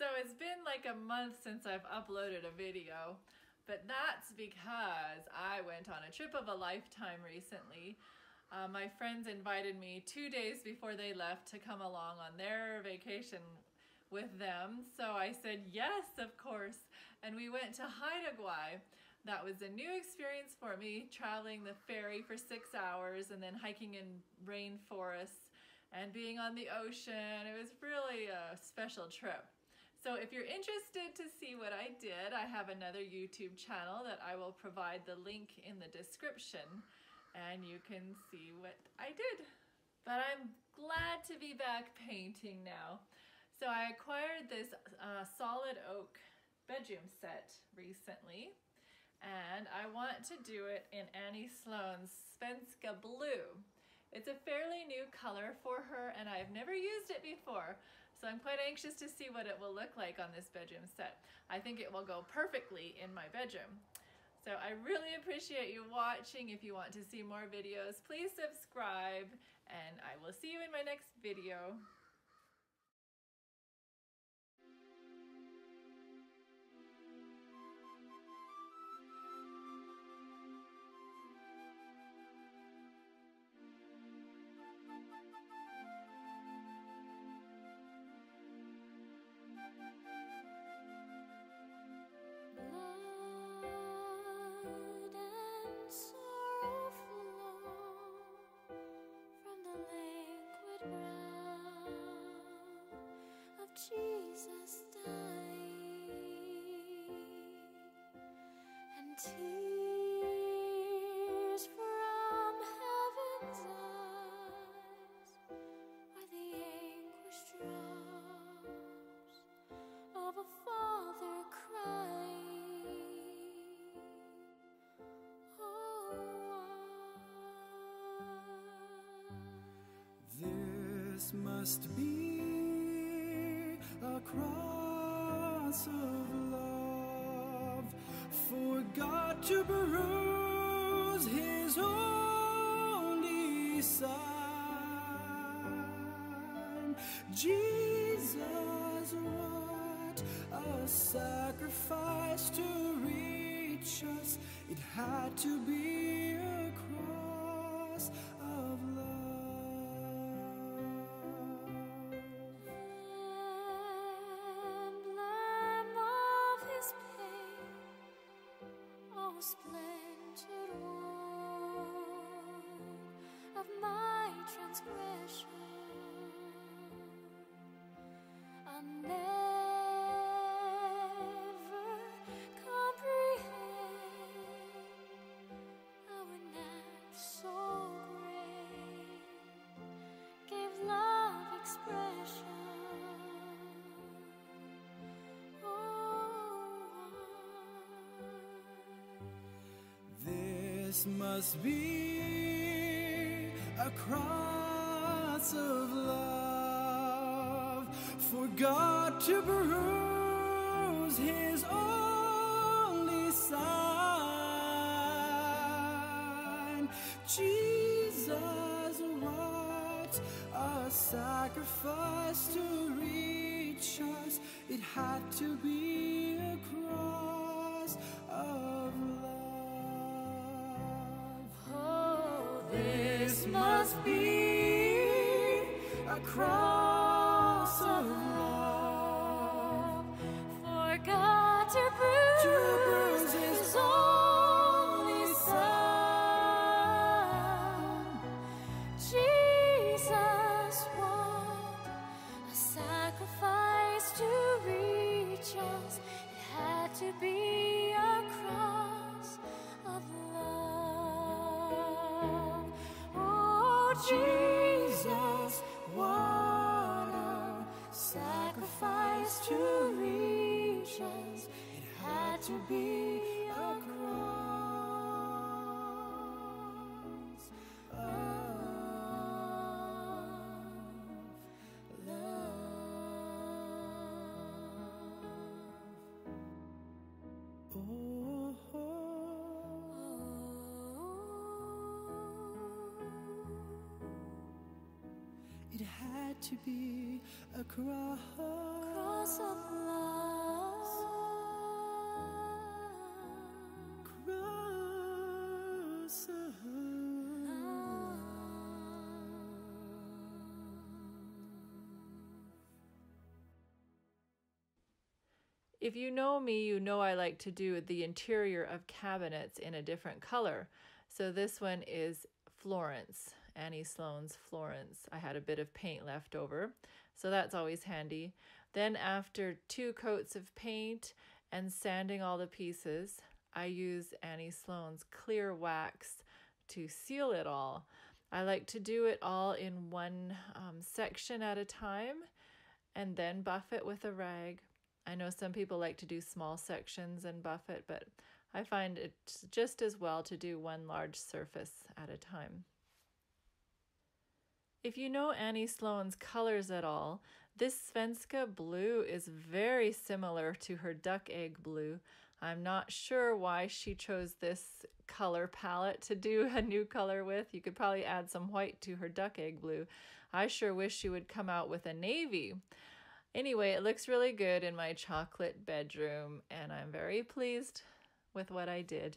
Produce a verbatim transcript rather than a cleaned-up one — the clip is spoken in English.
So it's been like a month since I've uploaded a video, but that's because I went on a trip of a lifetime recently. Uh, my friends invited me two days before they left to come along on their vacation with them. So I said, yes, of course. And we went to Haida Gwaii. That was a new experience for me, traveling the ferry for six hours and then hiking in rainforests and being on the ocean. It was really a special trip. So if you're interested to see what I did, I have another YouTube channel that I will provide the link in the description, and you can see what I did. But I'm glad to be back painting now. So I acquired this uh, solid oak bedroom set recently, and I want to do it in Annie Sloan's Svenska Blue. It's a fairly new color for her, and I've never used it before, so I'm quite anxious to see what it will look like on this bedroom set. I think it will go perfectly in my bedroom. So I really appreciate you watching. If you want to see more videos, please subscribe, and I will see you in my next video. Jesus died, and tears from heaven's eyes are the anguish drops of a father crying. Oh, this must be a cross of love, for God to bruise his only Son. Jesus, what a sacrifice to reach us. It had to be a cross of love. This must be a cross of love, for God to bruise his only Son. Jesus, what a sacrifice to reach us. It had to be a cross of love. This must be a cross of love, for God to bruise his only Son. Jesus, what a sacrifice to reach us. It had to be a cross of love. Jesus, what a sacrifice to reach us. It had to be a cross of love. Oh. It had to be a cross, cross of love. If you know me, you know I like to do the interior of cabinets in a different color. So this one is Florence, Annie Sloan's Florence. I had a bit of paint left over, so that's always handy. Then after two coats of paint and sanding all the pieces, I use Annie Sloan's clear wax to seal it all. I like to do it all in one um, section at a time and then buff it with a rag. I know some people like to do small sections and buff it, but I find it's just as well to do one large surface at a time. If you know Annie Sloan's colors at all, this Svenska Blue is very similar to her Duck Egg Blue. I'm not sure why she chose this color palette to do a new color with. You could probably add some white to her Duck Egg Blue. I sure wish she would come out with a navy. Anyway, it looks really good in my chocolate bedroom, and I'm very pleased with what I did.